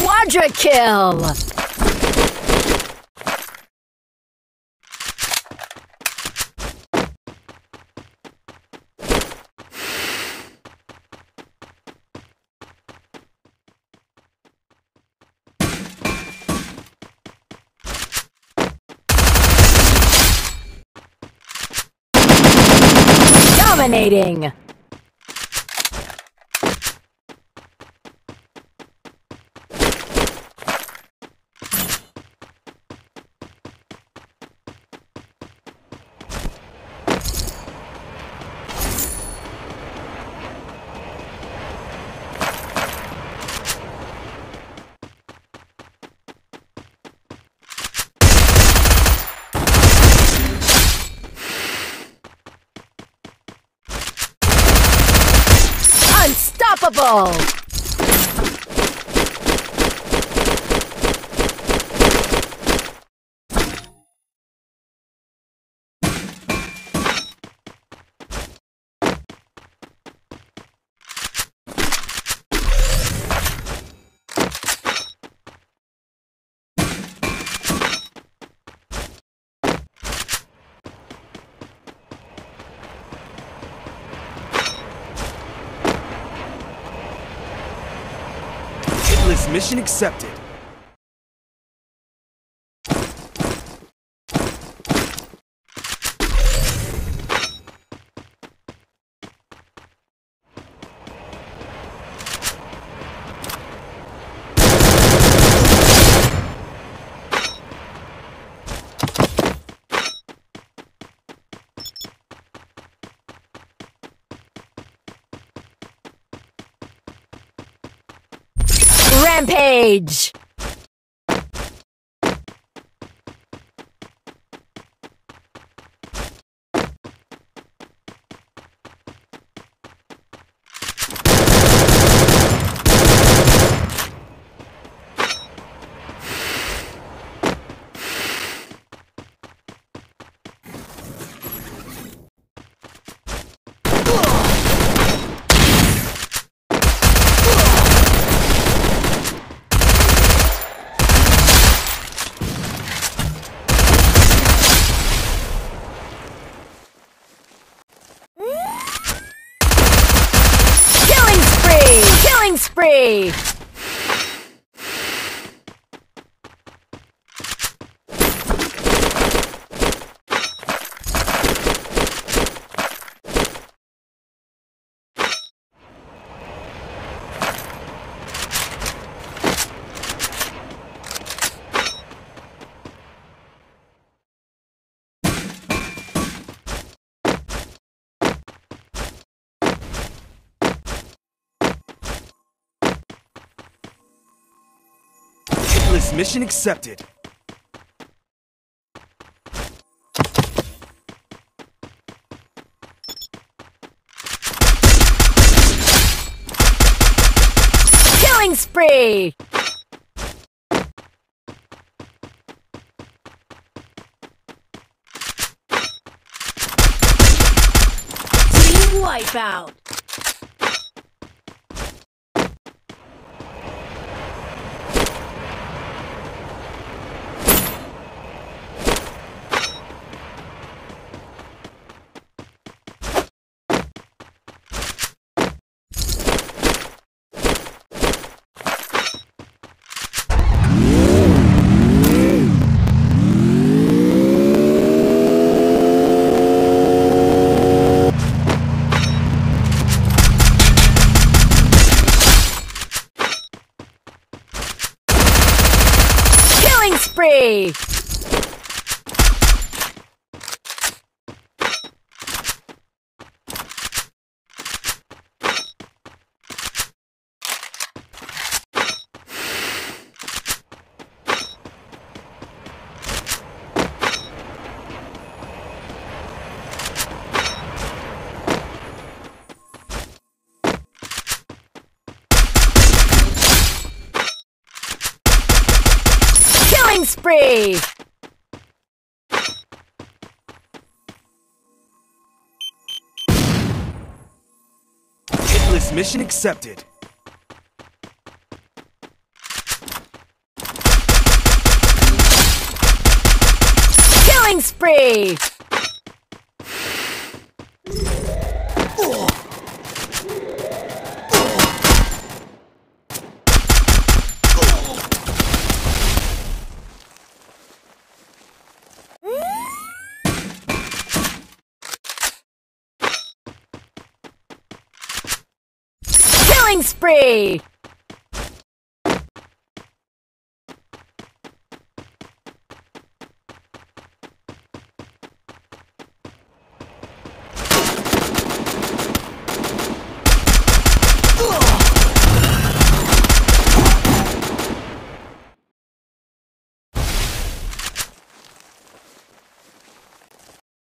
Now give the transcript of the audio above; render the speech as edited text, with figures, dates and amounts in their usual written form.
Quadra kill! Dominating! Unstoppable! Mission accepted. Rampage! Spree! Mission accepted. killing spree! Team wipeout! Spree! Spree! Hitless mission accepted. Killing spree! Killing spree!